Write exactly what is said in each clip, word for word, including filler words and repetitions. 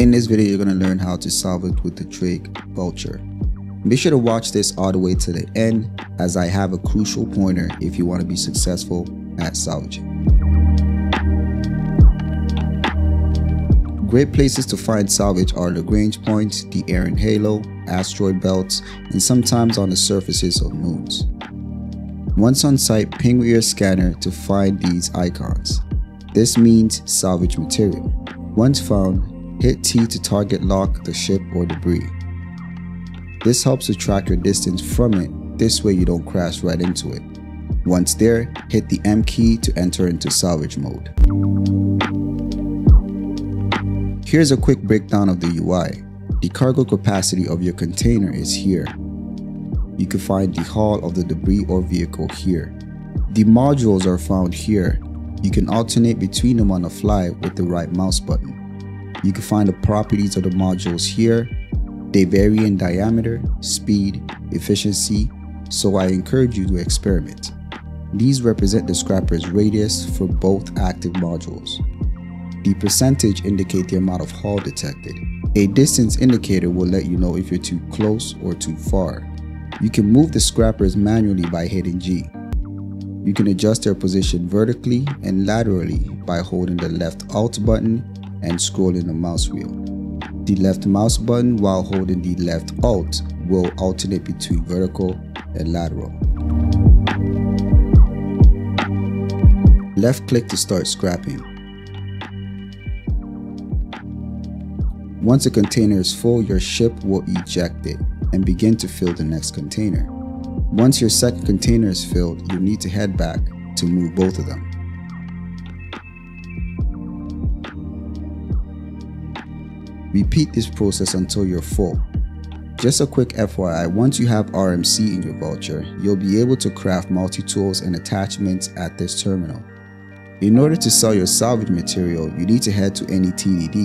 In this video, you're going to learn how to solve it with the Drake Vulture. Be sure to watch this all the way to the end, as I have a crucial pointer if you want to be successful at salvaging. Great places to find salvage are Lagrange Points, the Aaron Halo, asteroid belts, and sometimes on the surfaces of moons. Once on site, ping with your scanner to find these icons. This means salvage material. Once found, hit T to target lock the ship or debris. This helps to track your distance from it, this way you don't crash right into it. Once there, hit the M key to enter into salvage mode. Here's a quick breakdown of the U I. The cargo capacity of your container is here. You can find the hull of the debris or vehicle here. The modules are found here. You can alternate between them on the fly with the right mouse button. You can find the properties of the modules here. They vary in diameter, speed, efficiency, so I encourage you to experiment. These represent the scrapper's radius for both active modules. The percentage indicate the amount of hull detected. A distance indicator will let you know if you're too close or too far. You can move the scrappers manually by hitting G. You can adjust their position vertically and laterally by holding the left Alt button and scrolling the mouse wheel. The left mouse button while holding the left Alt will alternate between vertical and lateral. Left click to start scrapping. Once a container is full, your ship will eject it and begin to fill the next container. Once your second container is filled, you need to head back to move both of them. Repeat this process until you're full. Just a quick F Y I, once you have R M C in your Vulture, you'll be able to craft multi-tools and attachments at this terminal. In order to sell your salvage material, you need to head to any T D D.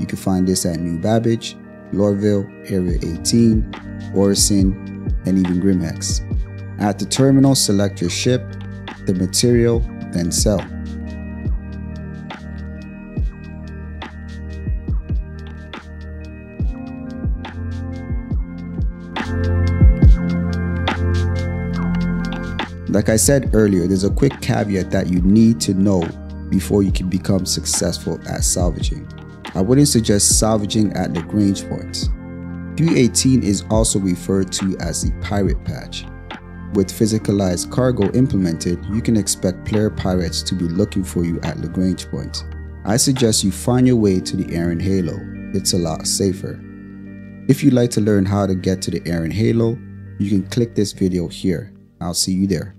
You can find this at New Babbage, Lorville, Area eighteen, Orison, and even Grimhex. At the terminal, select your ship, the material, then sell. Like I said earlier, there's a quick caveat that you need to know before you can become successful at salvaging. I wouldn't suggest salvaging at Lagrange Points. three eighteen is also referred to as the pirate patch. With physicalized cargo implemented, you can expect player pirates to be looking for you at Lagrange Points. I suggest you find your way to the Aaron Halo, it's a lot safer. If you'd like to learn how to get to the Aaron Halo, you can click this video here. I'll see you there.